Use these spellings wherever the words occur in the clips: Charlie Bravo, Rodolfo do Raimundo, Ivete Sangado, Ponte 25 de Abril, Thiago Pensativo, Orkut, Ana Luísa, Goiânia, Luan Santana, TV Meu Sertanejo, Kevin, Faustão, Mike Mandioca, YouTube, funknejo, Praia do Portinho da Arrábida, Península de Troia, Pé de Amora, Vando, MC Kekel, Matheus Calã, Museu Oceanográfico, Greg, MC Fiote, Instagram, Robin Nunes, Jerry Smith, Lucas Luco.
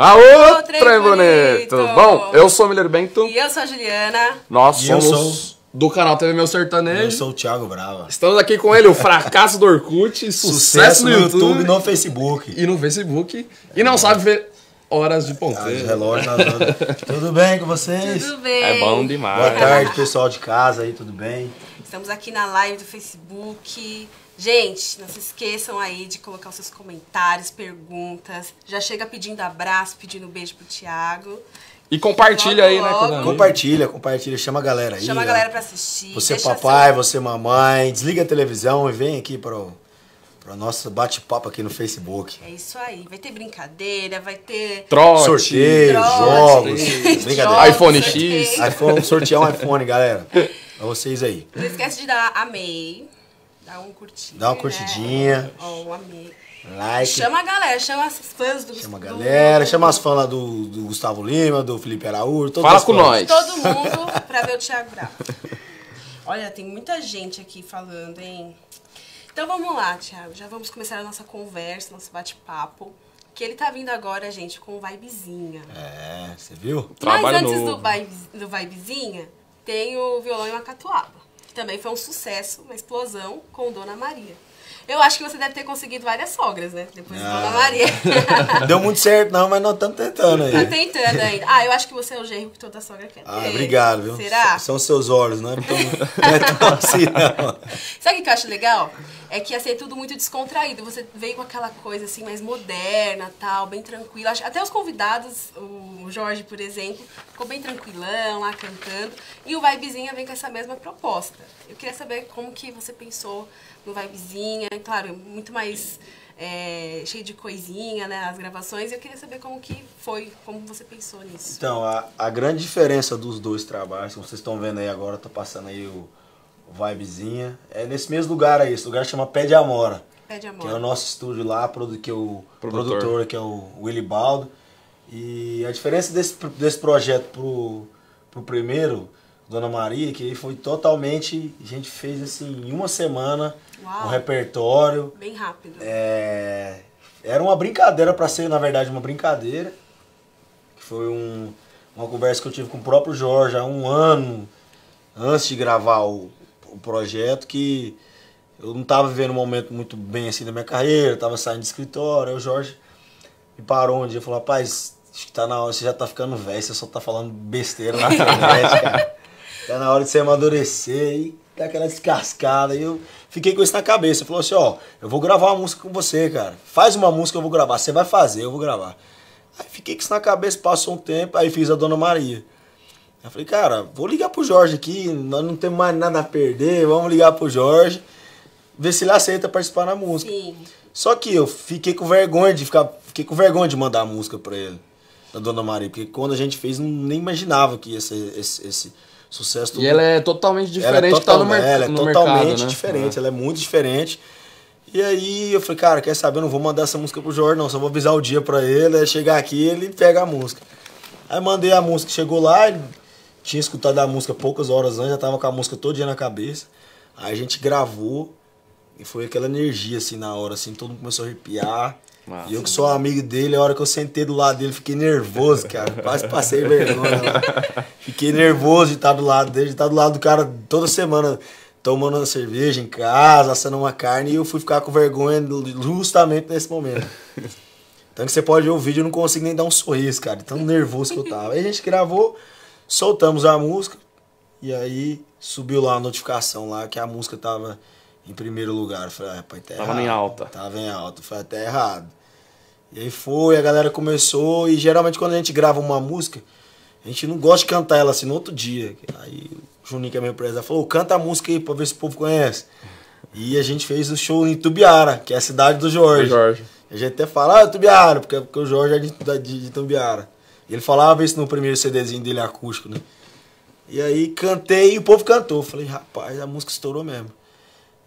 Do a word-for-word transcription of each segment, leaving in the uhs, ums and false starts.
A outra é bonito. bonito. Bom, eu sou o Miller Bento. E eu sou a Juliana. Nós e somos sou... do canal T V Meu Sertanejo. Eu sou o Thiago Brava. Estamos aqui com ele, o fracasso do Orkut, sucesso, sucesso no, no YouTube, YouTube, no Facebook. E no Facebook. É. E não sabe ver horas de ponteiro. Ah, relógio nas horas. Tudo bem com vocês? Tudo bem. É bom demais. Boa tarde, pessoal de casa aí, tudo bem? Estamos aqui na live do Facebook. Gente, não se esqueçam aí de colocar os seus comentários, perguntas. Já chega pedindo abraço, pedindo beijo pro Thiago. E compartilha logo, aí, né? Logo. Compartilha, compartilha. Chama a galera aí. Chama a galera pra assistir. Você papai, seu... você mamãe. Desliga a televisão e vem aqui pro, pro nosso bate-papo aqui no Facebook. É isso aí. Vai ter brincadeira, vai ter... Trote. Sorteio, trote, jogos. Brincadeira. iPhone X. iPhone, sortear um iPhone, galera. Pra vocês aí. Não esquece de dar amei. Dá um curtinho, Dá uma curtidinha. Né? Oh, amei. Like. Chama a galera, chama as fãs do Chama a galera, do... chama as fãs lá do, do Gustavo Lima, do Felipe Araújo. Fala com nós. Todo mundo pra ver o Thiago Bravo. Olha, tem muita gente aqui falando, hein? Então vamos lá, Thiago. Já vamos começar a nossa conversa, nosso bate-papo. Que ele tá vindo agora, gente, com o Vibezinha. É, você viu? Mas antes do, vibe, do Vibezinha, tem o Violão e o Macatuaba. Também foi um sucesso, uma explosão com Dona Maria. Eu acho que você deve ter conseguido várias sogras, né? Depois de ah. Dona Maria. Deu muito certo, não, mas nós estamos tentando ainda. Estamos tentando ainda. Ah, eu acho que você é o genro que toda sogra quer ter. Ah, obrigado, viu? Será? São seus olhos, não é tão, não é tão assim, não. Sabe o que eu acho legal? É que assim, é tudo muito descontraído. Você veio com aquela coisa assim, mais moderna, tal, bem tranquila. Até os convidados, o Jorge, por exemplo, ficou bem tranquilão lá cantando. E o Vibezinha vem com essa mesma proposta. Eu queria saber como que você pensou no Vibezinha. Claro, muito mais é, cheio de coisinha, né? As gravações. Eu queria saber como que foi, como você pensou nisso. Então, a, a grande diferença dos dois trabalhos, como vocês estão vendo aí agora, tá passando aí o... Vibezinha. É nesse mesmo lugar aí. Esse lugar chama Pé de Amora. Pé de Amora. Que é o nosso estúdio lá, que é o produtor, produtor que é o Willibaldo. E a diferença desse, desse projeto pro, pro primeiro, Dona Maria, que foi totalmente... A gente fez assim, em uma semana, Uau. um repertório. Bem rápido. É, era uma brincadeira, para ser, na verdade, uma brincadeira. Que foi um, uma conversa que eu tive com o próprio Jorge há um ano, antes de gravar o... um projeto, que eu não estava vivendo um momento muito bem assim da minha carreira, estava saindo de escritório. Aí o Jorge me parou um dia e falou: rapaz, acho que tá na hora, você já tá ficando velho, você só tá falando besteira na internet, cara. Tá na hora de você amadurecer e dar aquela descascada. E eu fiquei com isso na cabeça. Ele falou assim: ó, eu vou gravar uma música com você, cara. Faz uma música, eu vou gravar. Você vai fazer, eu vou gravar. Aí fiquei com isso na cabeça, passou um tempo, aí fiz a Dona Maria. Eu falei: cara, vou ligar pro Jorge aqui, nós não temos mais nada a perder, vamos ligar pro Jorge, ver se ele aceita participar na música. Sim. Só que eu fiquei com vergonha de ficar, fiquei com vergonha de mandar a música pra ele, da Dona Maria, porque quando a gente fez, nem imaginava que ia ser esse, esse sucesso. E todo... ela é totalmente diferente do que tá no mercado. Ela é totalmente diferente, ela é muito diferente. E aí eu falei: cara, quer saber, eu não vou mandar essa música pro Jorge, não, só vou avisar o dia pra ele, chegar aqui ele pega a música. Aí mandei a música, chegou lá, ele... tinha escutado a música poucas horas antes, já tava com a música todo dia na cabeça. Aí a gente gravou e foi aquela energia assim na hora, assim, todo mundo começou a arrepiar. Nossa. E eu que sou amigo dele, a hora que eu sentei do lado dele, fiquei nervoso, cara. Quase passei vergonha lá. Fiquei nervoso de estar do lado dele, de estar do lado do cara toda semana, tomando uma cerveja em casa, assando uma carne, e eu fui ficar com vergonha justamente nesse momento. Tanto que você pode ver o vídeo, eu não consigo nem dar um sorriso, cara, tão nervoso que eu tava. Aí a gente gravou... soltamos a música e aí subiu lá a notificação lá que a música tava em primeiro lugar. Eu falei: ah, rapaz, tá errado. Tava em alta. Tava em alta, foi até errado. E aí foi, a galera começou, e geralmente quando a gente grava uma música, a gente não gosta de cantar ela assim no outro dia. Aí o Juninho, que é meu empresário, falou: canta a música aí pra ver se o povo conhece. E a gente fez o show em Tubiara, que é a cidade do Jorge. Do Jorge. A gente até fala: ah, Tubiara, porque, porque o Jorge é de, de, de Tubiara. Ele falava isso no primeiro CDzinho dele, acústico, né? E aí cantei e o povo cantou. Falei: rapaz, a música estourou mesmo.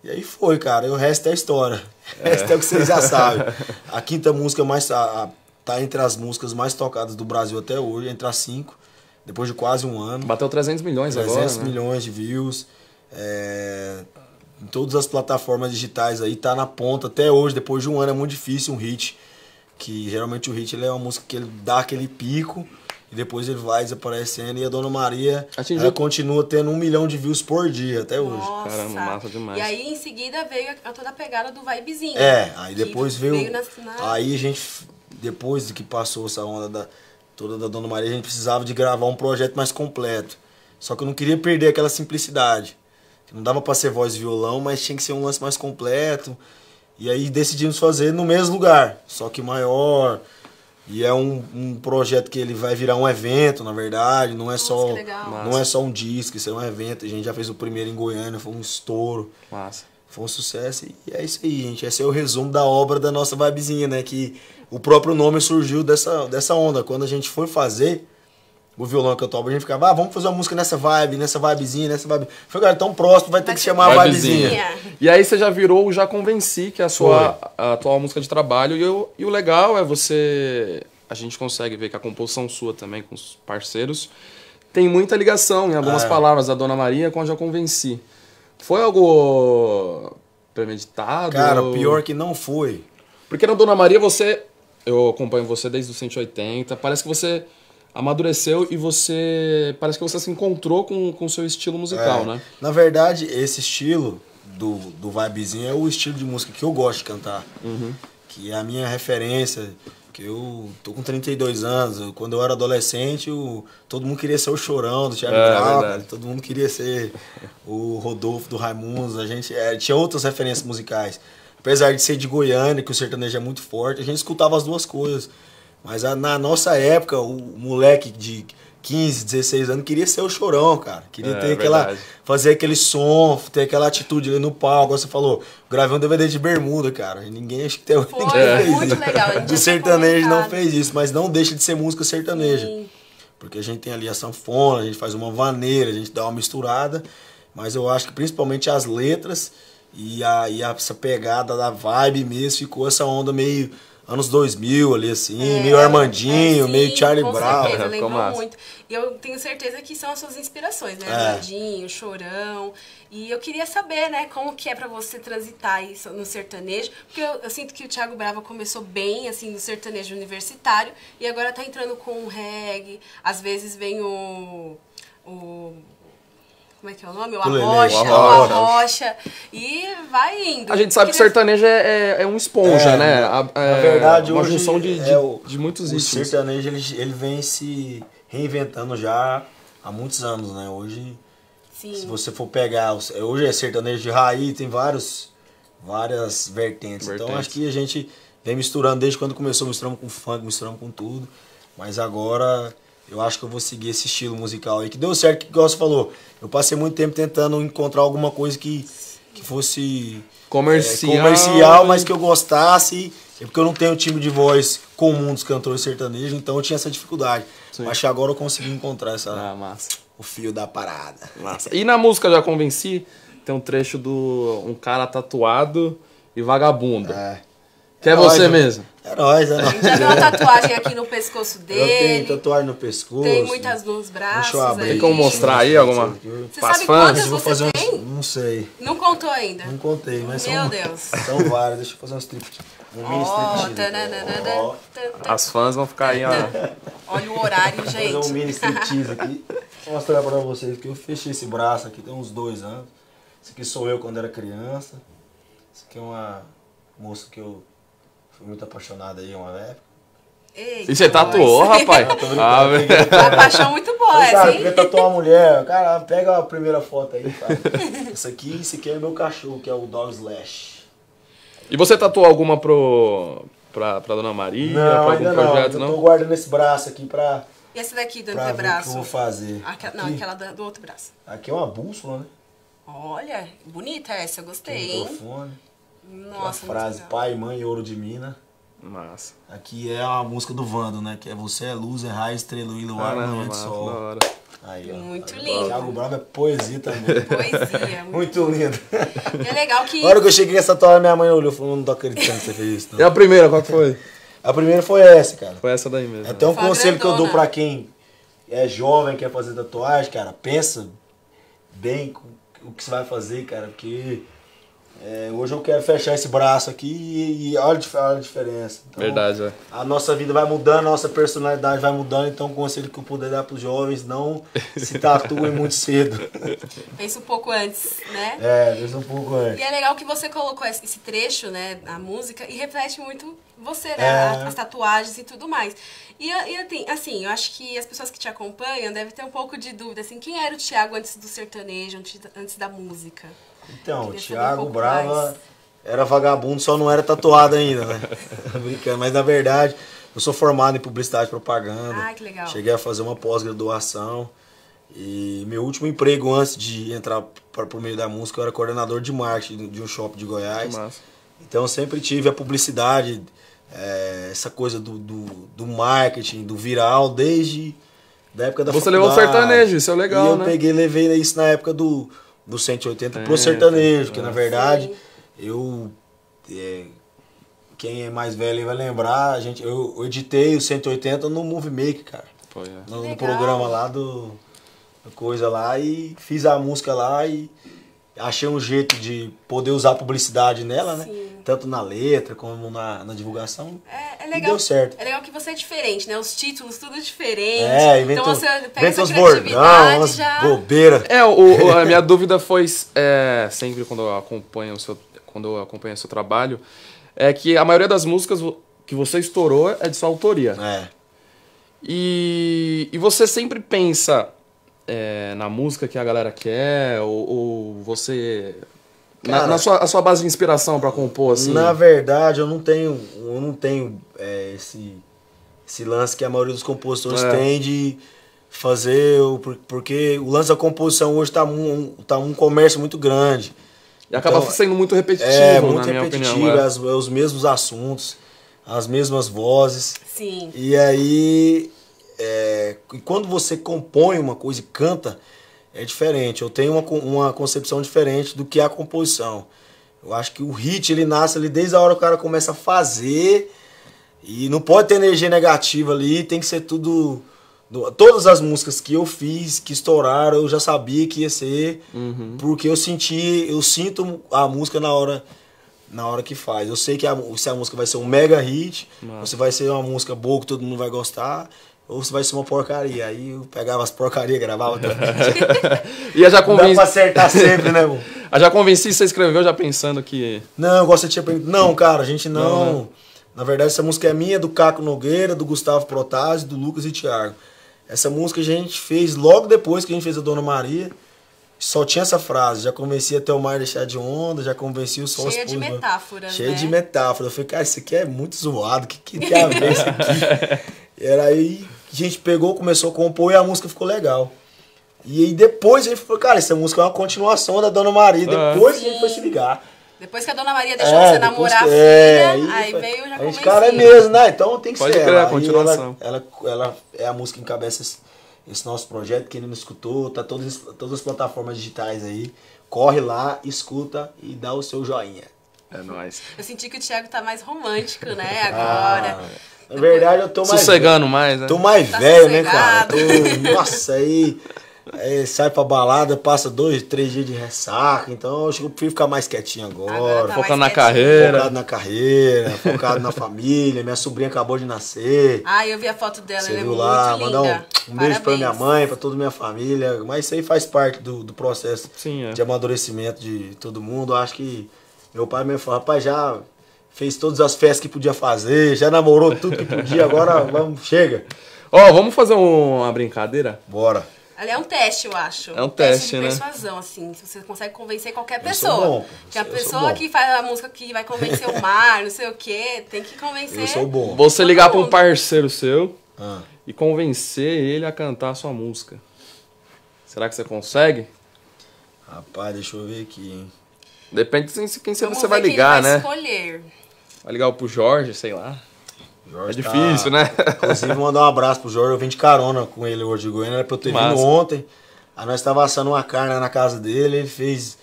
E aí foi, cara. E o resto é história. É. O resto é o que vocês já sabem. A quinta música mais, a, a, tá entre as músicas mais tocadas do Brasil até hoje, entre as cinco, depois de quase um ano. Bateu trezentos milhões agora, né? trezentos milhões de views. É, em todas as plataformas digitais aí, tá na ponta até hoje, depois de um ano. É muito difícil um hit Que geralmente o hit ele é uma música que ele dá aquele pico e depois ele vai desaparecendo. E a Dona Maria atingiu... ela continua tendo um milhão de views por dia até hoje. Nossa. Caramba, massa demais. E aí em seguida veio a toda a pegada do Vibezinha. É, aí depois veio... veio nas... Aí a gente, depois que passou essa onda da, toda da Dona Maria, a gente precisava de gravar um projeto mais completo. Só que eu não queria perder aquela simplicidade. Não dava pra ser voz e violão, mas tinha que ser um lance mais completo. E aí decidimos fazer no mesmo lugar, só que maior. E é um, um projeto que ele vai virar um evento, na verdade. Não é, nossa, só, não é só um disco, isso é um evento. A gente já fez o primeiro em Goiânia, foi um estouro. Massa. Foi um sucesso e é isso aí, gente. Esse é o resumo da obra da nossa Vibezinha, né? Que o próprio nome surgiu dessa, dessa onda. Quando a gente foi fazer... o violão que eu toco, a gente ficava, ah, vamos fazer uma música nessa vibe, nessa vibezinha, nessa vibe. Foi, cara, tão próximo, vai ter que chamar a vibezinha. vibezinha. E aí você já virou o Já Convenci, que é a sua a atual música de trabalho. E, eu, e o legal é você... a gente consegue ver que a composição sua também, com os parceiros, tem muita ligação em algumas é. palavras da Dona Maria com a Já Convenci. Foi algo premeditado? Cara, pior que não foi. Porque na Dona Maria você... eu acompanho você desde os cento e oitenta, parece que você... amadureceu e você... parece que você se encontrou com o seu estilo musical, é, né? Na verdade, esse estilo do, do Vibezinho é o estilo de música que eu gosto de cantar. Uhum. Que é a minha referência. Que eu tô com trinta e dois anos. Quando eu era adolescente, eu, todo mundo queria ser o Chorão do Charlie Bravo. É, todo mundo queria ser o Rodolfo do Raimundo. A gente é, tinha outras referências musicais. Apesar de ser de Goiânia, que o sertanejo é muito forte, a gente escutava as duas coisas. Mas a, na nossa época, o moleque de quinze, dezesseis anos queria ser o Chorão, cara. Queria é, ter aquela, verdade. fazer aquele som, ter aquela atitude ali no palco. Você falou, gravei um D V D de bermuda, cara. Ninguém acho que tem Foi, ninguém é. fez muito isso. Legal. O sertanejo não fez isso, mas não deixa de ser música sertaneja. Sim. Porque a gente tem ali a sanfona, a gente faz uma vaneira, a gente dá uma misturada. Mas eu acho que principalmente as letras e, a, e a, essa pegada da vibe mesmo ficou essa onda meio... anos dois mil ali, assim, é, meio Armandinho, é, sim, meio Charlie Bravo. Com certeza, lembrou muito. E eu tenho certeza que são as suas inspirações, né? É. Armandinho, Chorão. E eu queria saber, né, como que é pra você transitar isso no sertanejo. Porque eu, eu sinto que o Thiago Brava começou bem, assim, no sertanejo universitário. E agora tá entrando com o reggae. Às vezes vem o... o como é que é o nome? O Arrocha, o Arrocha. E vai indo. A gente sabe que, que o sertanejo é, é, é um esponja, é, né? A, é, na verdade, uma hoje junção de, de, é o, de muitos itens. O sertanejo ele, ele vem se reinventando já há muitos anos, né? Hoje, sim, se você for pegar... hoje é sertanejo de raiz, tem vários, várias vertentes. vertentes. Então, acho que a gente vem misturando desde quando começou. Misturamos com funk, misturamos com tudo. Mas agora... eu acho que eu vou seguir esse estilo musical aí, que deu certo, que igual você falou. Eu passei muito tempo tentando encontrar alguma coisa que, que fosse comercial. É, comercial, mas que eu gostasse. É porque eu não tenho time de voz comum dos cantores sertanejos, então eu tinha essa dificuldade. Sim. Mas agora eu consegui encontrar essa, ah, massa. o fio da parada. Massa. E na música Já Convenci, tem um trecho do um cara tatuado e vagabundo. É. Que é, é você nós, mesmo. É nóis, é nóis. Já tem uma tatuagem aqui no pescoço dele. Tem tatuagem no pescoço. Tem muitas nos braços. Deixa eu abrir. Tem como mostrar aí alguma? Você sabe quantas você tem? Um, não sei. Não contou ainda? Não contei, mas Meu são... Meu Deus. São várias. Deixa eu fazer um strip. Um mini strip. As fãs vão ficar aí, ó. Olha o horário, gente. Vou fazer um mini striptease aqui. Vou mostrar pra vocês que eu fechei esse braço aqui, tem uns dois anos. Esse aqui sou eu quando era criança. Esse aqui é uma moça que eu... muito apaixonado aí uma época. Eita, e você tatuou, mas... rapaz? Ah, uma paixão muito boa, essa, hein? Você tatuou uma mulher, cara, pega a primeira foto aí, cara. Esse aqui, esse aqui é meu cachorro, que é o Dog Slash. E você tatuou alguma pro, pra, pra Dona Maria? Não, pra ainda projeto, não. Eu tô guardando esse braço aqui pra... E esse daqui do outro braço? O que eu vou fazer? Aquela, não, aquela do outro braço. Aqui é uma bússola, né? Olha, bonita essa, eu gostei, hein? Nossa, aquela frase, pai, mãe, ouro de mina. Massa. Aqui é a música do Vando, né? Que é você é luz, é raio, estrela, e luar, manhã de sol. Aí, ó. Muito lindo. Thiago Brava é poesia também. Poesia. Muito lindo. E é legal que... a hora que eu cheguei nessa toalha, minha mãe olhou e falou, não tô acreditando que você fez isso. Não. E a primeira, qual que foi? A primeira foi essa, cara. Foi essa daí mesmo. É até um foi conselho que eu dou pra quem é jovem, quer fazer tatuagem, cara. Pensa bem o que você vai fazer, cara, porque... É, hoje eu quero fechar esse braço aqui e, e olha, olha a diferença. Então, verdade, é. A nossa vida vai mudando, a nossa personalidade vai mudando, então o conselho que eu puder dar para os jovens, não se tatuem muito cedo. Pensa um pouco antes, né? É, pensa um pouco antes. E é legal que você colocou esse trecho, né, a música, e reflete muito você, né, é. as tatuagens e tudo mais. E, e assim, eu acho que as pessoas que te acompanham devem ter um pouco de dúvida, assim, quem era o Thiago antes do sertanejo, antes da música? Então, o Thiago Brava mais. Era vagabundo, só não era tatuado ainda, né? Brincando, mas na verdade, eu sou formado em publicidade e propaganda. Ah, que legal. Cheguei a fazer uma pós-graduação e meu último emprego antes de entrar para o meio da música, eu era coordenador de marketing de um shopping de Goiás. Então, eu sempre tive a publicidade, é, essa coisa do, do, do marketing, do viral, desde da época da Você faculdade. Levou o sertanejo, isso é legal, e eu né? eu peguei, levei isso na época do... do cento e oitenta é, pro sertanejo, é, que na verdade, sim. eu, é, quem é mais velho vai lembrar, a gente, eu, eu editei o cento e oitenta no Movie Maker, cara, Pô, é. no, no programa lá do, do coisa lá, e fiz a música lá e achei um jeito de poder usar a publicidade nela, né? Sim. Tanto na letra como na, na divulgação. É, é legal. E deu certo. É legal que você é diferente, né? Os títulos, tudo diferente. É, inventa, então você pega essa criatividade, bordão, já... bobeira. É, o, o, a minha dúvida foi é, sempre quando eu acompanho o seu, quando eu acompanho o seu trabalho, é que a maioria das músicas que você estourou é de sua autoria. É. E, e você sempre pensa é, na música que a galera quer, ou, ou você... Cara, na, na sua, a sua base de inspiração para compor, assim? Na verdade, eu não tenho, eu não tenho é, esse, esse lance que a maioria dos compositores é. tem de fazer... Porque o lance da composição hoje está um, tá um comércio muito grande. E acaba então, sendo muito repetitivo, é, muito na repetitivo, minha opinião. É, muito repetitivo, os mesmos assuntos, as mesmas vozes. Sim. E aí, é, quando você compõe uma coisa e canta... É diferente, eu tenho uma, uma concepção diferente do que é a composição. Eu acho que o hit, ele nasce ali desde a hora que o cara começa a fazer. E não pode ter energia negativa ali, tem que ser tudo... Todas as músicas que eu fiz, que estouraram, eu já sabia que ia ser. Uhum. Porque eu senti, eu sinto a música na hora, na hora que faz. Eu sei que a, se a música vai ser um mega hit, ou se vai ser uma música boa que todo mundo vai gostar... Ou se vai ser uma porcaria. Aí eu pegava as porcarias, gravava. E eu já convenci... Dá pra acertar sempre, né, mano? Eu já convenci, você escreveu já pensando que... Não, igual você tinha perguntado. Não, cara, a gente não... não né? Na verdade, essa música é minha, do Caco Nogueira, do Gustavo Protásio, do Lucas e Thiago. Essa música a gente fez logo depois que a gente fez a Dona Maria. Só tinha essa frase. Já convenci até o mar deixar de onda, já convenci o sol... Cheia de metáfora, né? Cheia de metáfora. Eu falei, cara, isso aqui é muito zoado. O que, que tem a ver isso aqui? Era aí... A gente pegou, começou a compor e a música ficou legal. E aí depois a gente falou, cara, essa música é uma continuação da Dona Maria. Ah, depois sim. a gente foi se ligar. Depois que a Dona Maria deixou é, você namorar que... a filha, é, aí, aí veio já convenci. Cara, é mesmo, né? Então tem que Pode ser. Pode criar a continuação. Ela, ela, ela é a música que encabeça esse, esse nosso projeto. Quem não escutou, tá todas, todas as plataformas digitais aí. Corre lá, escuta e dá o seu joinha. É nóis. Eu senti que o Thiago tá mais romântico, né? Agora... Ah. Na verdade, eu tô mais... Sossegando mais, né? Tô mais tá velho, sossegado. Né, cara? Tô, nossa, aí, aí sai pra balada, passa dois, três dias de ressaca. Então, eu acho que eu prefiro ficar mais quietinho agora. agora tá focado na quietinho. carreira. Focado na carreira, focado na família. Minha sobrinha acabou de nascer. Ah, eu vi a foto dela, Você ela viu é lá, muito mandar linda. Um, um beijo pra minha mãe, pra toda a minha família. Mas isso aí faz parte do, do processo Sim, é. de amadurecimento de todo mundo. Eu acho que meu pai me falou, rapaz, já... Fez todas as festas que podia fazer, já namorou tudo que podia, agora vamos, chega. Ó, oh, vamos fazer um, uma brincadeira? Bora. É um teste, eu acho. É um teste, teste de persuasão, né? assim. Se você consegue convencer qualquer eu pessoa. Sou bom. Que a eu pessoa que faz a música que vai convencer o mar, não sei o quê, tem que convencer. Eu sou bom. Você ligar para um parceiro seu ah. e convencer ele a cantar a sua música. Será que você consegue? Rapaz, deixa eu ver aqui, hein? Depende de quem vamos você vai ligar, vai né? escolher. Vai ligar pro Jorge, sei lá. Jorge é difícil, tá... né? Inclusive, mandar um abraço pro Jorge. Eu vim de carona com ele hoje de Goiânia. Era pra eu ter vindo ontem. Aí nós estávamos assando uma carne na casa dele. Ele fez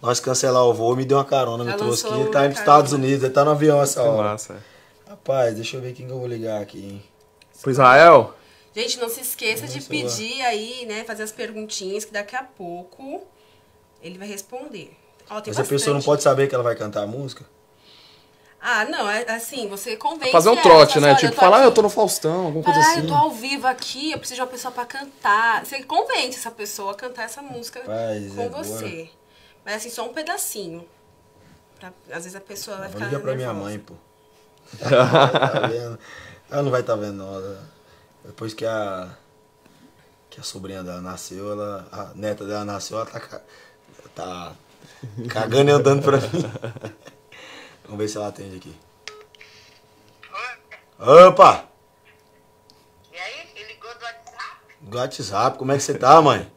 nós cancelar o voo. Me deu uma carona, me eu trouxe aqui. Ele tá nos Estados Unidos. Ele tá no avião essa que hora. Massa. Rapaz, deixa eu ver quem que eu vou ligar aqui. Hein? Pro Israel? Gente, não se esqueça de pedir aí, né? Fazer as perguntinhas que daqui a pouco ele vai responder. Oh, mas bastante. A pessoa não pode saber que ela vai cantar a música? Ah, não, é assim, você convence... Fazer um trote, ela, né? Tipo, falar, eu tô no Faustão, alguma coisa ah, assim. Ah, eu tô ao vivo aqui, eu preciso de uma pessoa pra cantar. Você convence essa pessoa a cantar essa música Rapaz, com é você. Boa. Mas assim, só um pedacinho. Pra, às vezes a pessoa vai ficar... Liga pra minha mãe, pô. Ela, tá vendo. Ela não vai estar tá vendo, não. Depois que a... que a sobrinha dela nasceu, ela... a neta dela nasceu, ela tá... tá cagando e andando pra mim. Vamos ver se ela atende aqui. Oi. Opa! E aí? Ele ligou do WhatsApp? Do WhatsApp. Como é que você tá, mãe?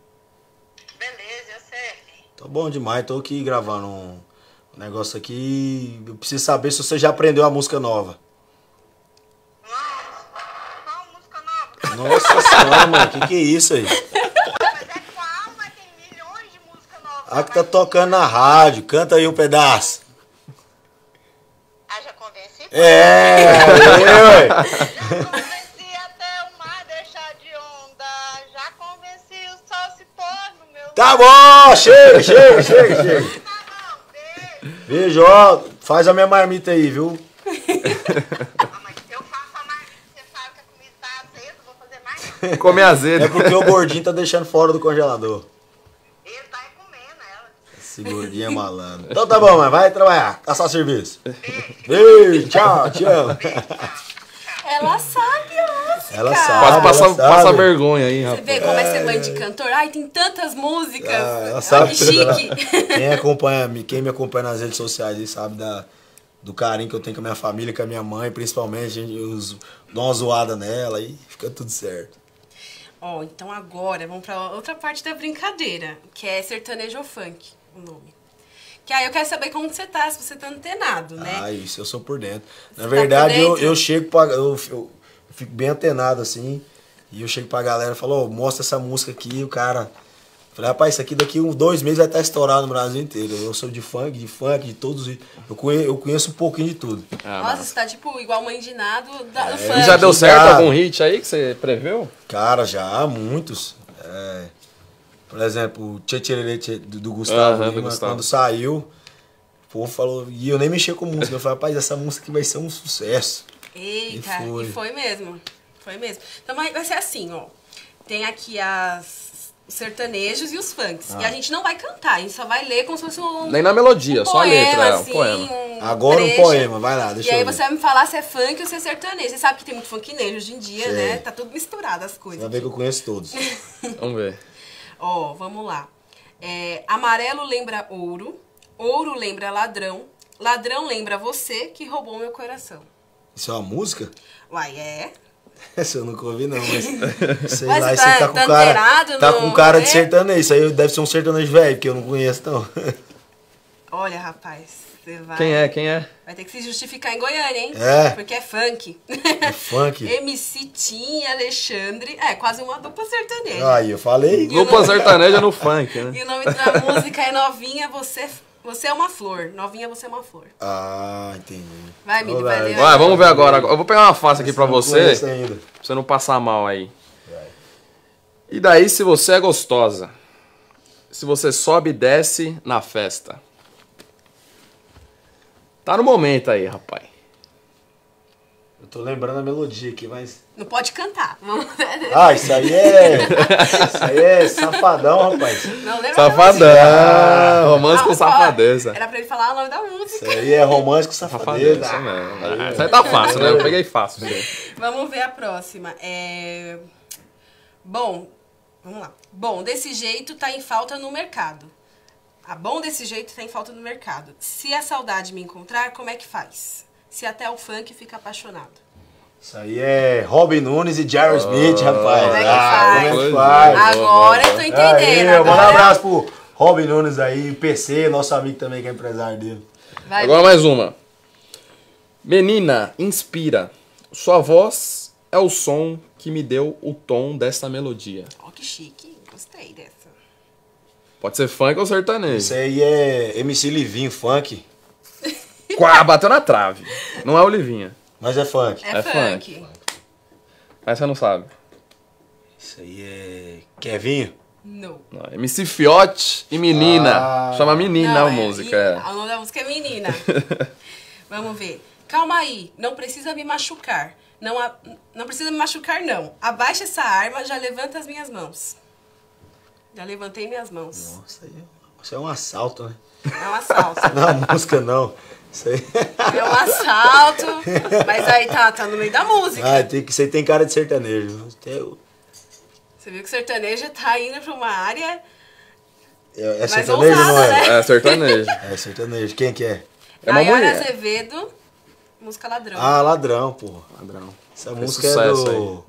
Beleza, eu sei. Tô bom demais. Tô aqui gravando um negócio aqui. Eu preciso saber se você já aprendeu a música nova. Nossa, qual música nova? Nossa senhora, mãe. Que que é isso aí? Mas é qual? Mas tem milhões de músicas novas. Ah, que tá tocando na rádio. Canta aí um pedaço. É, eu, já convenci até o mar deixar de onda, já convenci o sol se pôr no meu... Tá bom, chega, chega, chega, chega. Tá bom, beijo. Beijo, ó, faz a minha marmita aí, viu? Ah, mas eu faço a marmita, você sabe que a comida tá azeda, vou fazer mais. Comer azedo. É porque o gordinho tá deixando fora do congelador. Ele tá comendo ela. Esse gordinho é malandro. Então tá bom, mãe, vai trabalhar, tá só serviço. Beijo. Ei, tchau, tchau. Ela sabe, nossa, ela sabe. Passa, passa vergonha aí, rapaz. Você vê como é, é ser mãe de cantor? Ai, tem tantas músicas. É, ela sabe. Ai, que chique. Quem, acompanha, quem me acompanha nas redes sociais sabe da, do carinho que eu tenho com a minha família, com a minha mãe, principalmente. Eu dou uma zoada nela e fica tudo certo. Ó, oh, então agora vamos pra outra parte da brincadeira, que é sertanejo funk, o nome. Que aí eu quero saber como você tá, se você tá antenado, né? Ah, isso, eu sou por dentro. Você Na verdade, tá dentro? Eu, eu chego pra... Eu, eu fico bem antenado, assim. E eu chego pra galera e falo, ó, oh, mostra essa música aqui. E o cara... Falei, rapaz, isso aqui daqui uns dois meses vai estar estourado no Brasil inteiro. Eu sou de funk, de funk, de todos. Eu conheço, eu conheço um pouquinho de tudo. Ah, nossa, mas... você tá tipo igual mãe de nada do é, funk. E já deu certo cara, algum hit aí que você preveu? Cara, já, muitos. É... Por exemplo, o Tchê Tchê Tchê do Gustavo Lima, uhum, Gustavo. Quando saiu, o povo falou, e eu nem mexia com música, eu falei, rapaz, essa música aqui vai ser um sucesso. Eita, e foi, e foi mesmo, foi mesmo. Então vai ser assim, ó, tem aqui as, os sertanejos e os funks, ah. e a gente não vai cantar, a gente só vai ler como se fosse um... Nem na melodia, um só poema, a letra, é, um assim, poema. Um Agora trecho. um poema, vai lá, deixa eu E aí ver. Você vai me falar se é funk ou se é sertanejo, você sabe que tem muito funkinejo hoje em dia, Sei. né, tá tudo misturado as coisas. Vai ver que eu conheço todos. Vamos ver. Ó, oh, vamos lá. É, amarelo lembra ouro, ouro lembra ladrão, ladrão lembra você que roubou meu coração. Isso é uma música? Uai, é. Essa eu nunca ouvi, não, mas... Sei mas lá, isso tá, aí tá com tá cara... Tá com cara é? de sertanejo, isso aí deve ser um sertanejo velho, porque eu não conheço, não. Olha, rapaz, você vai... Quem é, quem é? Vai ter que se justificar em Goiânia, hein? É. Porque é funk. É funk. M C Tim e Alexandre. É, quase uma dupla sertaneja. Aí, eu falei. E dupla nome... sertaneja no funk, né? E o nome da música é Novinha, você, você é uma flor. Novinha, você é uma flor. Ah, entendi. Vai, Mili, vai ler. Vai, vamos ver agora. Eu vou pegar uma fácil aqui pra você. Ainda. Pra você não passar mal aí. Vai. E daí, se você é gostosa? Se você sobe e desce na festa. Tá no momento aí, rapaz. Eu tô lembrando a melodia aqui, mas... Não pode cantar. Ah, isso aí é... Isso aí é safadão, rapaz. Não, lembra Safadão. Ah, romance ah, com safadeza. Era pra ele falar o nome da música. Isso aí é romance com safadeza. Safadeza mesmo. Ah, isso aí tá fácil, né? Eu peguei fácil. Vamos ver a próxima. É... Bom, vamos lá. Bom, desse jeito tá em falta no mercado. Ah, bom desse jeito tem falta no mercado. Se a saudade me encontrar, como é que faz? Se até o funk fica apaixonado. Isso aí é Robin Nunes e Jerry Smith, oh, rapaz. Como é que ah, faz? Como é que faz? Agora eu tô entendendo. Aí, agora... Um abraço pro Robin Nunes aí, P C, nosso amigo também que é empresário dele. Vai, agora bem. mais uma. Menina, inspira. Sua voz é o som que me deu o tom dessa melodia. Ó, oh, que chique. Gostei dessa. Pode ser funk ou sertanejo. Isso aí é M C Livinho, funk. Quá, bateu na trave. Não é o Livinha. Mas é funk. É, é funk. funk. Mas você não sabe. Isso aí é... Kevin? Não. Não. M C Fiote e Menina. Ah. Chama Menina não, a é, música. É. O nome da música é Menina. Vamos ver. Calma aí, não precisa me machucar. Não, a... não precisa me machucar, não. Abaixa essa arma, já levanta as minhas mãos. Já levantei minhas mãos. Nossa, isso é um assalto, né? É um assalto. Não, música não. Isso aí... É um assalto, mas aí tá, tá no meio da música. Ah, tem que, você tem cara de sertanejo. Eu... Você viu que sertanejo tá indo pra uma área... É, é sertanejo, ousada, não é? Né? É sertanejo. É sertanejo. Quem que é? É uma Maiara mulher. Azevedo, música Ladrão. Ah, Ladrão, pô. Ladrão. Essa é música é do,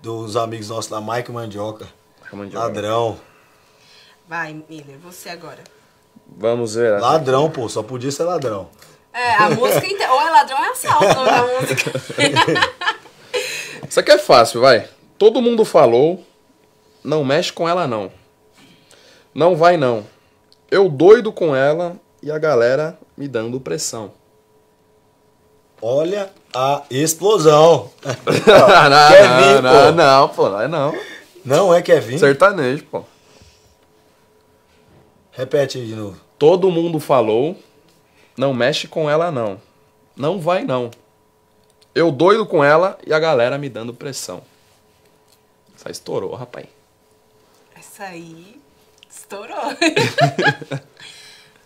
dos amigos nossos lá, Mike Mandioca. Mandioca. Ladrão. Vai, Miller, você agora. Vamos ver. Ladrão, pô, só podia ser ladrão. É, a música inte... ou é ladrão ou é assalto da música. Isso aqui é fácil, vai. Todo mundo falou, não mexe com ela não. Não vai não. Eu doido com ela e a galera me dando pressão. Olha a explosão. Não, não, Kevin, não, pô. Não, pô, não é não. Não é Kevin? Sertanejo, pô. Repete aí de novo. Todo mundo falou, não mexe com ela não. Não vai não. Eu doido com ela e a galera me dando pressão. Essa estourou, rapaz. Essa aí estourou.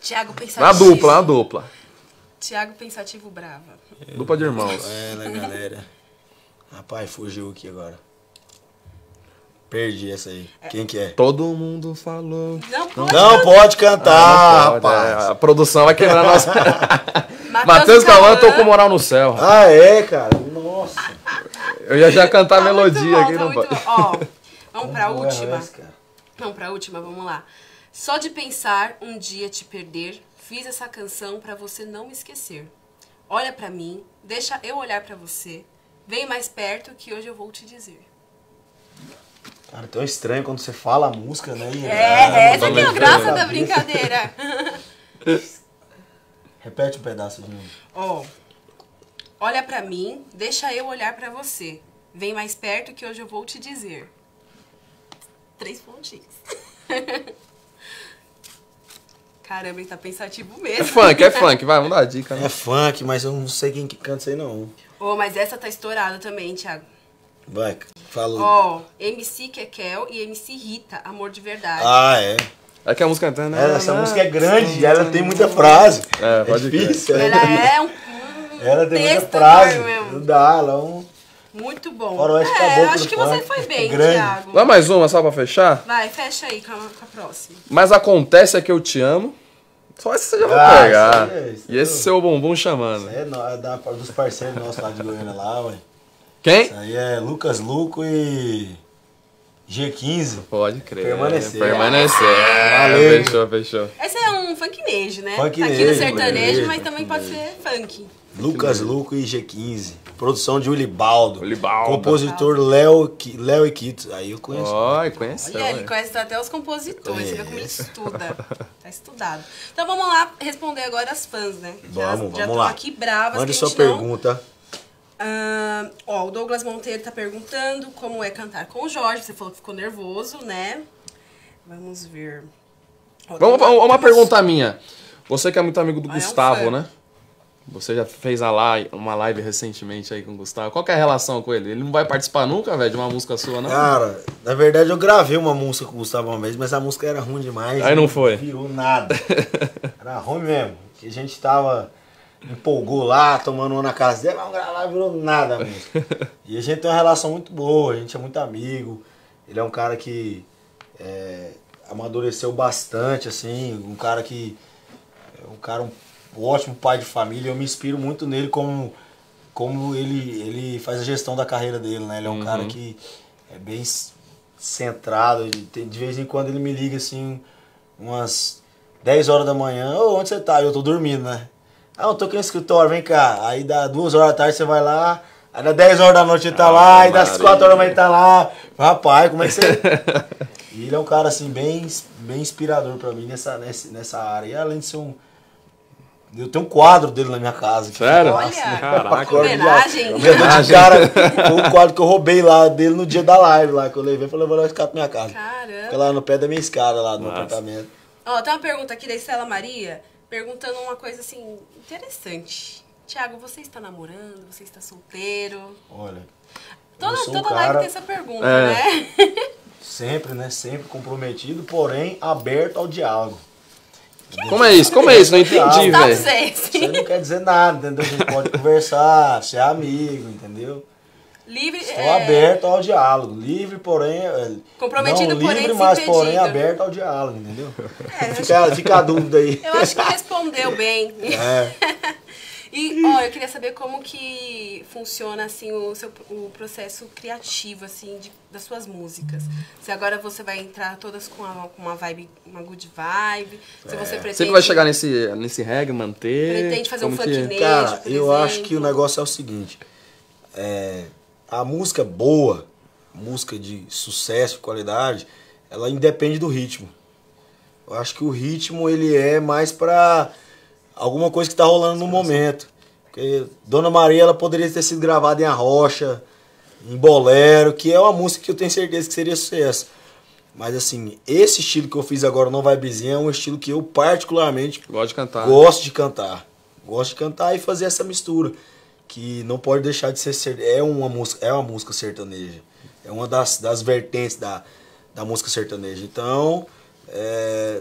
Thiago Pensativo. Na dupla, na dupla. Thiago Pensativo Brava. Eu... Dupla de irmãos. Ela, galera. Rapaz, fugiu aqui agora. Perdi essa aí. É. Quem que é? Todo mundo falou. Não pode, não pode cantar, ah, não pode, rapaz. É, a produção vai quebrar a nossa... Matheus Calã, tô com moral no céu. Rapaz. Ah, é, cara? Nossa. Eu ia já cantar tá a melodia aqui. Tá não pode. Ó, vamos pra última. Vamos pra última, vamos lá. Só de pensar um dia te perder, fiz essa canção pra você não me esquecer. Olha pra mim, deixa eu olhar pra você. Vem mais perto que hoje eu vou te dizer. Cara, é tão estranho quando você fala a música, né? É, ah, é essa que é a graça da brincadeira. Repete um pedaço de novo. Ó, olha pra mim, deixa eu olhar pra você. Vem mais perto que hoje eu vou te dizer. Três pontinhos. Caramba, ele tá pensativo mesmo. É funk, é funk, vai, vamos dar a dica. Né? É funk, mas eu não sei quem que canta isso aí não. Ô, oh, mas essa tá estourada também, Thiago. Vai, falou. Ó, oh, M C Kekel e M C Rita, Amor de Verdade. Ah, é. É que a música cantando, né? Essa não, música é grande, não, ela tem muita frase. É, pode é difícil. Ela é um, um ela tem muita frase. Não dá, ela é um... Muito bom. Faroeste é, acabou, eu acho que você foi bem, é Thiago. Vai mais uma só pra fechar? Vai, fecha aí com a, com a próxima. Mas acontece é que eu te amo. Só essa você já vai ah, pegar. Isso é, isso e esse é seu bumbum chamando. Isso é nóis, da, dos parceiros nossos lá de Goiânia lá, ué. Quem? Isso aí é Lucas Luco e G quinze. Pode crer. Permanecer. Permanecer. É, valeu. Fechou, fechou. Esse é um funknejo, né? Funknejo, tá aqui no sertanejo, nejo, mas também pode ser funk. Lucas Luco e G quinze. Produção de Willibaldo. Willibaldo. Compositor Léo e Quito. Aí eu conheço. Oh, eu conheço. Olha, ele conhece até os compositores. Você vê como ele estuda. Tá estudado. Então vamos lá responder agora as fãs, né? Vamos, já, vamos já estão lá. Aqui bravas. Mande sua pergunta. Ah, ó, o Douglas Monteiro tá perguntando como é cantar com o Jorge. Você falou que ficou nervoso, né? Vamos ver. Ó, vamos, uma, uma pergunta minha. Você que é muito amigo do ah, Gustavo, é um né? Você já fez a live, uma live recentemente aí com o Gustavo. Qual que é a relação com ele? Ele não vai participar nunca, velho, de uma música sua, não? Cara, na verdade eu gravei uma música com o Gustavo uma vez, mas a música era ruim demais. Aí não, não foi. Não virou nada. Era ruim mesmo. A gente tava... empolgou lá, tomando uma na casa dele, vamos gravar lá, virou nada mesmo. E a gente tem uma relação muito boa, a gente é muito amigo. Ele é um cara que é, amadureceu bastante, assim. Um cara que... É um cara... Um, Um ótimo pai de família, eu me inspiro muito nele como, como ele, ele faz a gestão da carreira dele, né? Ele é um uhum. cara que é bem centrado, tem, de vez em quando ele me liga assim, umas dez horas da manhã, ô, onde você tá? Eu tô dormindo, né? Ah, eu tô aqui no escritório, vem cá. Aí dá duas horas da tarde você vai lá, aí dá dez horas da noite ele tá ah, lá, e das quatro horas da manhã ele tá lá. Rapaz, como é que você... E ele é um cara assim, bem, bem inspirador pra mim nessa, nessa, nessa área, e além de ser um Eu tenho um quadro dele na minha casa. Sério? Olha, caraca, homenagem. Homenagem. Cara, foi um quadro que eu roubei lá dele no dia da live lá, que eu levei pra levar lá ficar pra minha casa. Caramba. Fica lá no pé da minha escada, lá no apartamento. Ó, tem uma pergunta aqui da Estela Maria, perguntando uma coisa assim, interessante. Thiago, você está namorando? Você está solteiro? Olha, Toda, toda um cara, live tem essa pergunta, é, né? Sempre, né? Sempre comprometido, porém aberto ao diálogo. Como é isso? Como é isso? Não entendi, velho. Isso não quer dizer nada, entendeu? A gente pode conversar, ser amigo, entendeu? Livre, Estou é... aberto ao diálogo. Livre, porém... Comprometido, não, livre, porém mas porém aberto ao diálogo, entendeu? É, fica, acho... fica a dúvida aí. Eu acho que respondeu bem. É. E, ó, eu queria saber como que funciona, assim, o, seu, o processo criativo, assim, de, das suas músicas. Se agora você vai entrar todas com uma, com uma vibe, uma good vibe, é. se você pretende... Sempre vai chegar nesse, nesse reggae, manter... Pretende fazer um funknejo, que... Cara, eu exemplo. acho que o negócio é o seguinte, é, a música boa, música de sucesso, qualidade, ela independe do ritmo. Eu acho que o ritmo, ele é mais pra... alguma coisa que está rolando no momento. Porque Dona Maria, ela poderia ter sido gravada em Arrocha, em Bolero, que é uma música que eu tenho certeza que seria sucesso. Mas assim, esse estilo que eu fiz agora no Vibezinha é um estilo que eu particularmente gosto de cantar. Gosto de cantar. Gosto de cantar e fazer essa mistura. Que não pode deixar de ser... É uma música, é uma música sertaneja. É uma das, das vertentes da, da música sertaneja. Então... É...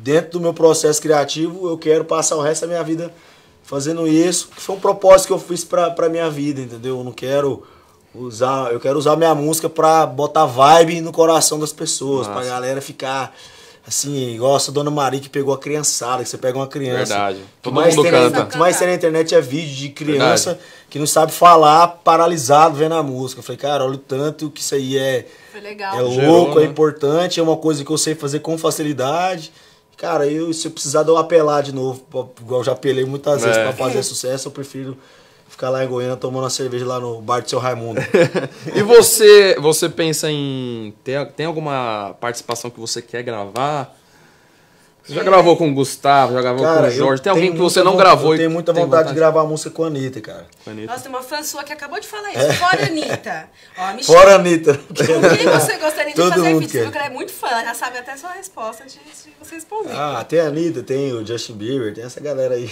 Dentro do meu processo criativo, eu quero passar o resto da minha vida fazendo isso, que foi um propósito que eu fiz pra, pra minha vida, entendeu? Eu não quero usar, eu quero usar minha música pra botar vibe no coração das pessoas, Nossa. pra galera ficar assim, igual essa Dona Maria que pegou a criançada, que você pega uma criança. Verdade. Todo mundo canta. O que mais tem na internet é vídeo de criança Verdade. que não sabe falar, paralisado vendo a música. Eu falei, cara, olha o tanto que isso aí é, legal. é louco, Gerou, é né? importante, é uma coisa que eu sei fazer com facilidade. Cara, eu, se eu precisar de eu apelar de novo, igual eu já apelei muitas vezes é. pra fazer sucesso, eu prefiro ficar lá em Goiânia tomando uma cerveja lá no bar do seu Raimundo. E você, você pensa em... Tem, tem alguma participação que você quer gravar? Você já é. gravou com o Gustavo, já gravou cara, com o Jorge? Tem alguém que você não gravou? Eu tenho muita vontade, vontade de gravar a música com a Anitta, cara. Anitta. Nossa, tem uma fã sua que acabou de falar isso. É. Fora a Anitta. Ó, me Fora a Anitta. Com quem você gostaria de Todo fazer vídeo? Porque ela é muito fã, ela já sabe até a sua resposta antes de você responder. Ah, tem a Anitta, tem o Justin Bieber, tem essa galera aí.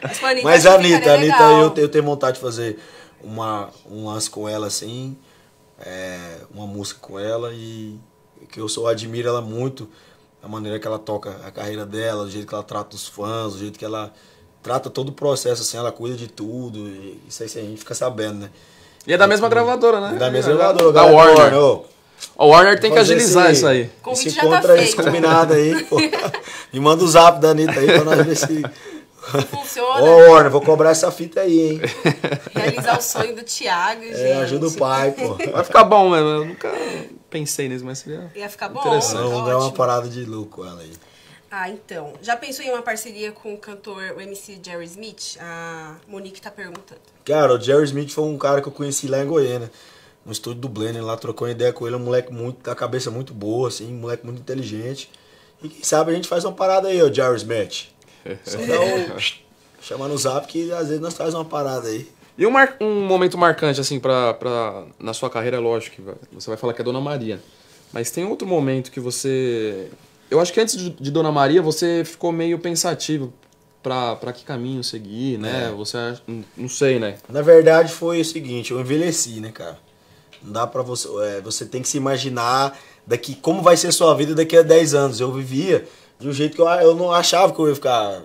Mas, a Anitta, Mas a Anitta, a Anitta eu, eu tenho vontade de fazer uma, um lance com ela assim, é, uma música com ela e que eu só admiro ela muito. A maneira que ela toca a carreira dela, o jeito que ela trata os fãs, o jeito que ela trata todo o processo, assim, ela cuida de tudo, isso aí a gente fica sabendo, né? E é da mesma gravadora, né? É da mesma é, gravadora. Da Warner. Warner oh. O Warner tem que agilizar esse, isso aí. Se encontra tá esse combinado aí, pô. Me manda o zap da Anitta aí pra nós ver se... Funciona. Ô, oh, Warner, vou cobrar essa fita aí, hein? Realizar o sonho do Thiago, gente. É, ajuda o pai, pô. Vai ficar bom mesmo, eu nunca... pensei nisso, mas seria ia ficar bom. Interessante. Não, não dá uma parada de louco ela aí. Ah, então. Já pensou em uma parceria com o cantor, o M C Jerry Smith? A Monique tá perguntando. Cara, o Jerry Smith foi um cara que eu conheci lá em Goiânia, no estúdio do Blender, lá trocou uma ideia com ele, um moleque muito, da cabeça muito boa, assim, um moleque muito inteligente. E quem sabe a gente faz uma parada aí, ó, Jerry Smith. Então, chama no zap que às vezes nós faz uma parada aí. E um, mar... um momento marcante, assim, pra, pra... na sua carreira, é lógico, que você vai falar que é Dona Maria. Mas tem outro momento que você... Eu acho que antes de Dona Maria, você ficou meio pensativo pra, pra que caminho seguir, né? É. Você, não sei, né? Na verdade, foi o seguinte, eu envelheci, né, cara? Não dá pra você... É, você tem que se imaginar daqui como vai ser a sua vida daqui a dez anos. Eu vivia de um jeito que eu, eu não achava que eu ia ficar...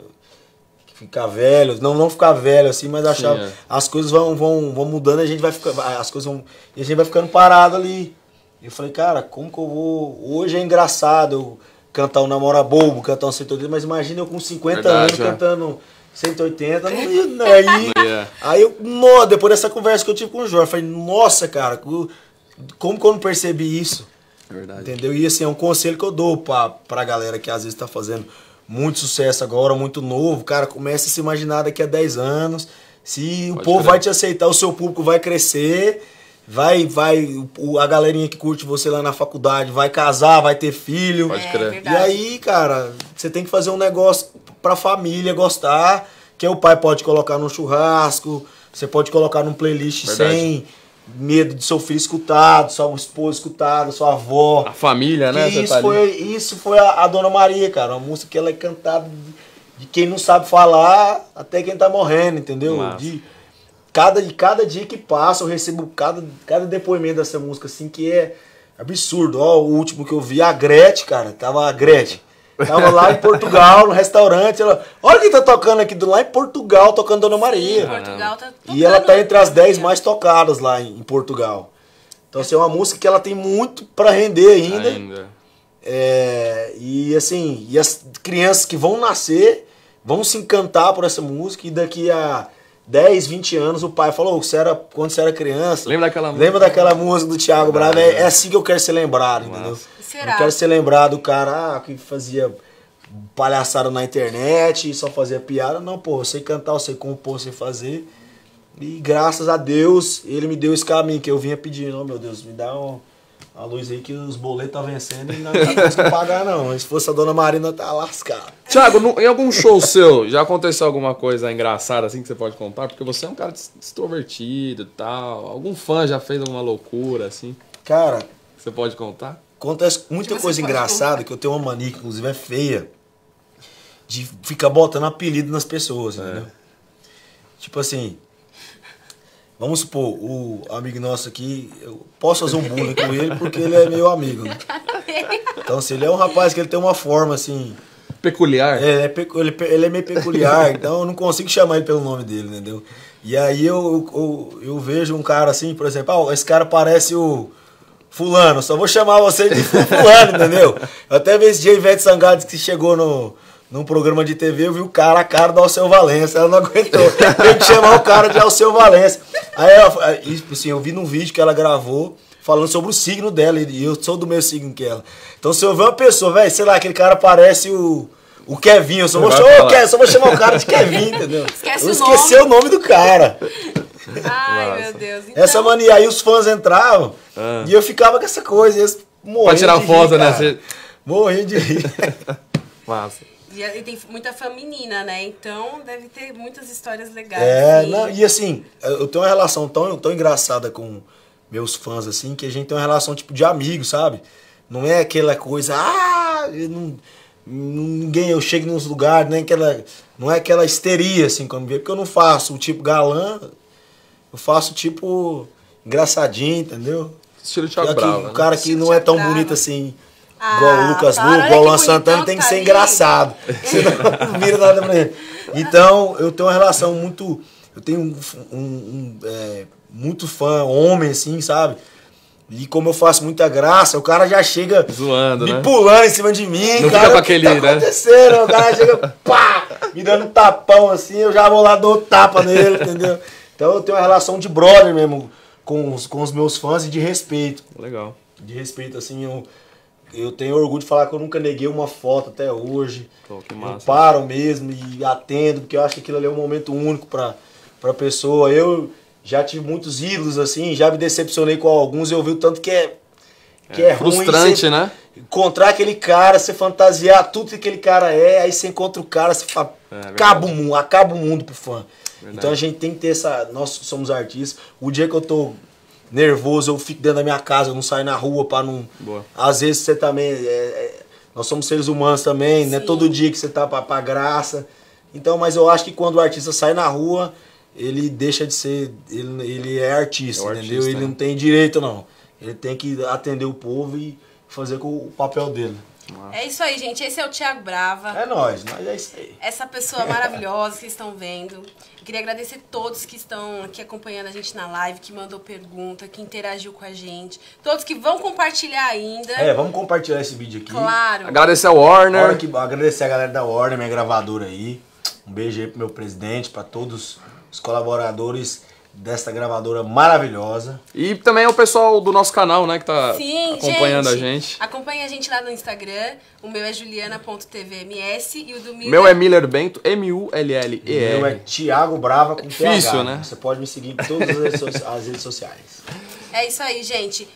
Ficar velho, não, não ficar velho assim, mas achar Sim, é. as coisas vão, vão, vão mudando e a gente vai ficando. As coisas vão. E a gente vai ficando parado ali. E eu falei, cara, como que eu vou. Hoje é engraçado eu cantar um Namora Bobo, cantar um cento e oitenta, mas imagina eu com cinquenta Verdade, anos é. cantando cento e oitenta. Não, não, aí, aí eu. Não, depois dessa conversa que eu tive com o Jorge, eu falei, nossa, cara, como que eu não percebi isso? Verdade. Entendeu? E assim, é um conselho que eu dou pra, pra galera que às vezes tá fazendo. Muito sucesso agora, muito novo, cara, começa a se imaginar daqui a dez anos, se Pode o povo crer. vai te aceitar, o seu público vai crescer, vai, vai, a galerinha que curte você lá na faculdade vai casar, vai ter filho, Pode crer. e aí, cara, você tem que fazer um negócio pra família gostar, que o pai pode colocar num churrasco, você pode colocar num playlist. Verdade. Sem medo de seu filho escutar, de sua esposa escutar, da sua avó. A família, né? Isso, tá foi, isso foi a, a Dona Maria, cara. Uma música que ela é cantada de, de quem não sabe falar até quem tá morrendo, entendeu? De cada, de cada dia que passa eu recebo cada, cada depoimento dessa música, assim, que é absurdo. Ó, o último que eu vi, a Gretchen, cara, tava a Gretchen. Tava lá em Portugal, no restaurante. Ela, olha quem tá tocando aqui, lá em Portugal, tocando Dona Maria. Sim, Portugal tá tocando. E ela tá entre as dez mais tocadas lá em, em Portugal. Então, assim, é uma música que ela tem muito pra render ainda. ainda. É, e, assim, e as crianças que vão nascer vão se encantar por essa música. E daqui a dez, vinte anos o pai falou, oh, você era, quando você era criança... Lembra daquela, lembra daquela música do Thiago Brava? É, é assim que eu quero ser lembrado, nossa, entendeu? Será? Eu quero ser lembrado do cara ah, que fazia palhaçada na internet, só fazia piada. Não, pô, eu sei cantar, eu sei compor, eu sei fazer. E graças a Deus, ele me deu esse caminho que eu vinha pedindo. Oh, meu Deus, me dá um, a luz aí que os boletos tá vencendo e não tá conseguindo pagar, não. Se fosse a Dona Marina, tá lascada. Thiago, no, em algum show seu, já aconteceu alguma coisa engraçada assim que você pode contar? Porque você é um cara extrovertido e tal. Algum fã já fez alguma loucura assim? Cara... Você pode contar? Acontece muita coisa engraçada, que eu tenho uma mania, que inclusive é feia, de ficar botando apelido nas pessoas, é. Entendeu? Tipo assim, vamos supor, o amigo nosso aqui, eu posso fazer um bullying com ele porque ele é meu amigo, né? Então, se assim, ele é um rapaz que ele tem uma forma assim... Peculiar. É, é pecu ele, ele é meio peculiar, então eu não consigo chamar ele pelo nome dele, entendeu? E aí eu, eu, eu vejo um cara assim, por exemplo, ah, esse cara parece o... Fulano, só vou chamar você de fulano, entendeu? Eu até vi esse dia Ivete Sangado que chegou no, num programa de T V, eu vi o cara, a cara do Alceu Valença, ela não aguentou, teve que chamar o cara de Alceu Valença. Aí ela, assim, eu vi num vídeo que ela gravou, falando sobre o signo dela, e eu sou do mesmo signo que ela. Então se eu ver uma pessoa, velho, sei lá, aquele cara parece o... O Kevin, eu só vou, chamar, eu só vou chamar o cara de Kevin, entendeu? Esquece eu o nome. Esqueci o nome do cara. Ai, nossa, meu Deus. Então... Essa mania, aí os fãs entravam ah. e eu ficava com essa coisa, eles morriam de rir. Pra tirar foto, né? Você... Morri de rir. Massa. E, e tem muita fã menina, né? Então deve ter muitas histórias legais. É, e, não, e assim, eu tenho uma relação tão, tão engraçada com meus fãs, assim, que a gente tem uma relação tipo de amigo, sabe? Não é aquela coisa, ah, eu não... Ninguém, eu chego nos lugares, nem aquela, não é aquela histeria assim quando vê, porque eu não faço o tipo galã, eu faço tipo engraçadinho, entendeu? Estilo Thiago Brava, né? O cara que não é tão bonito assim, ah, igual o Lucas Luco, igual o Luan Santana, tem que ser engraçado, senão não vira nada pra ele. Então eu tenho uma relação muito, eu tenho um, um, um é, muito fã, homem assim, sabe? E como eu faço muita graça, o cara já chega zoando, me né? pulando em cima de mim. Não cara, fica pra aquele, tá né? acontecendo? O cara chega, pá, me dando um tapão assim, eu já vou lá, dou tapa nele, entendeu? Então eu tenho uma relação de brother mesmo com os, com os meus fãs e de respeito. Legal. De respeito, assim, eu, eu tenho orgulho de falar que eu nunca neguei uma foto até hoje. Pô, que massa. Eu paro mesmo e atendo, porque eu acho que aquilo ali é um momento único pra, pra pessoa. Eu... Já tive muitos ídolos, assim, já me decepcionei com alguns, eu vi o tanto que é, que é, é ruim. Frustrante, você, né? Encontrar aquele cara, você fantasiar tudo que aquele cara é, aí você encontra o cara, você fala, é, acaba o mundo, acaba o mundo pro fã. Verdade. Então a gente tem que ter essa... Nós somos artistas. O dia que eu tô nervoso, eu fico dentro da minha casa, eu não saio na rua pra não... Boa. Às vezes você também... É, é, nós somos seres humanos também, sim, né? Todo dia que você tá pra, pra graça. Então, mas eu acho que quando o artista sai na rua... Ele deixa de ser, ele, ele é artista, é um entendeu? Artista, ele né? não tem direito, não. Ele tem que atender o povo e fazer com o papel dele. É isso aí, gente. Esse é o Thiago Brava. É nós, nós é isso aí. Essa pessoa maravilhosa que vocês estão vendo. Eu queria agradecer a todos que estão aqui acompanhando a gente na live, que mandou pergunta, que interagiu com a gente. Todos que vão compartilhar ainda. É, vamos compartilhar esse vídeo aqui. Claro. Agradecer ao Warner. Que, agradecer a galera da Warner, minha gravadora aí. Um beijo aí pro meu presidente, pra todos... Os colaboradores desta gravadora maravilhosa. E também é o pessoal do nosso canal, né? Que tá sim, acompanhando gente, a gente. Acompanha a gente lá no Instagram. O meu é juliana ponto t v m s e o do Miller... Meu é Miller Bento, M U L L E R. O meu é Thiago Brava com T H. É difícil, né? Você pode me seguir em todas as redes sociais. É isso aí, gente.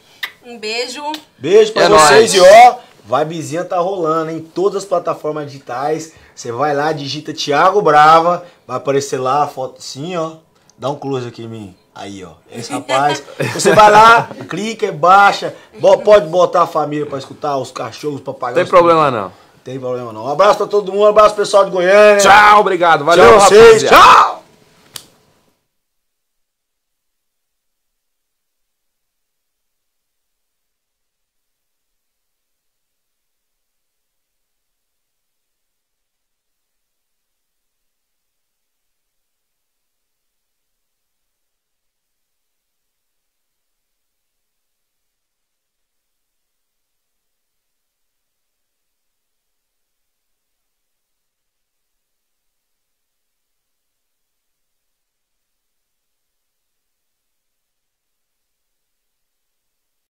Um beijo. Beijo pra é vocês nóis. E ó... Vibezinha tá rolando em todas as plataformas digitais. Você vai lá, digita Thiago Brava, vai aparecer lá a foto assim, ó. Dá um close aqui em mim. Aí, ó. Esse rapaz. Você vai lá, clica, baixa. Pode botar a família pra escutar, os cachorros, os papagaios. Tem problema não. Tem problema não. Um abraço pra todo mundo, um abraço pro pessoal de Goiânia. Tchau, obrigado. Valeu, rapaziada. Tchau!